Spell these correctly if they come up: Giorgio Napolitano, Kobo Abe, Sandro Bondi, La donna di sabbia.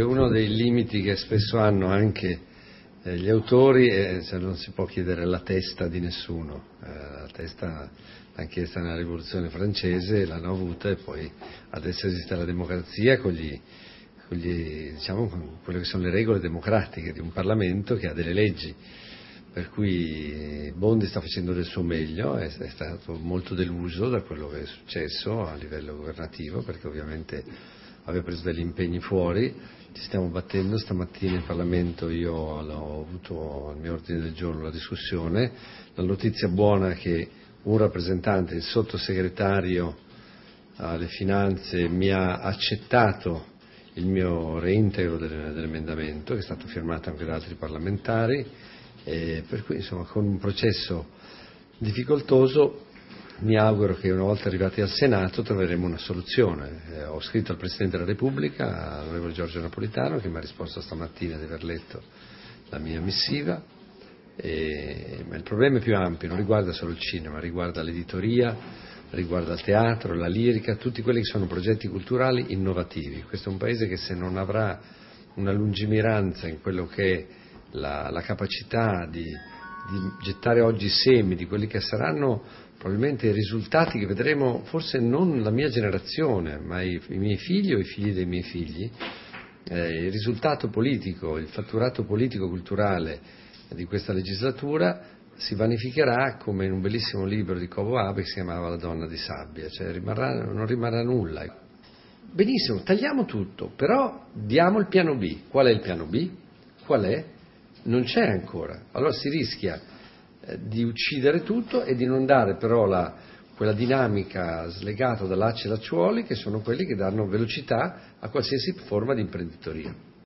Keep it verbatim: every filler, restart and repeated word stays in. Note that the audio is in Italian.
Uno dei limiti che spesso hanno anche gli autori è se non si può chiedere la testa di nessuno. La testa l'ha chiesta nella rivoluzione francese, l'hanno avuta, e poi adesso esiste la democrazia con gli, con gli, diciamo, con quelle che sono le regole democratiche di un Parlamento che ha delle leggi. Per cui Bondi sta facendo del suo meglio, è, è stato molto deluso da quello che è successo a livello governativo, perché ovviamente aveva preso degli impegni fuori. Ci stiamo battendo, stamattina in Parlamento io ho avuto al mio ordine del giorno la discussione, la notizia buona è che un rappresentante, il sottosegretario alle finanze, mi ha accettato il mio reintegro dell'emendamento, che è stato firmato anche da altri parlamentari. E per cui, insomma, con un processo difficoltoso, mi auguro che una volta arrivati al Senato troveremo una soluzione. Eh, ho scritto al Presidente della Repubblica, all'onorevole Giorgio Napolitano, che mi ha risposto stamattina di aver letto la mia missiva, e, ma il problema è più ampio, non riguarda solo il cinema, riguarda l'editoria, riguarda il teatro, la lirica, tutti quelli che sono progetti culturali innovativi. Questo è un paese che, se non avrà una lungimiranza in quello che è La, la capacità di, di gettare oggi i semi di quelli che saranno probabilmente i risultati che vedremo, forse non la mia generazione, ma i, i miei figli o i figli dei miei figli, eh, il risultato politico, il fatturato politico-culturale di questa legislatura si vanificherà come in un bellissimo libro di Kobo Abe che si chiamava La donna di sabbia, cioè rimarrà, non rimarrà nulla. Benissimo, tagliamo tutto, però diamo il piano B. Qual è il piano B? Qual è? Non c'è ancora, allora si rischia eh, di uccidere tutto e di non dare però la, quella dinamica slegata da lacci e lacciuoli che sono quelli che danno velocità a qualsiasi forma di imprenditoria.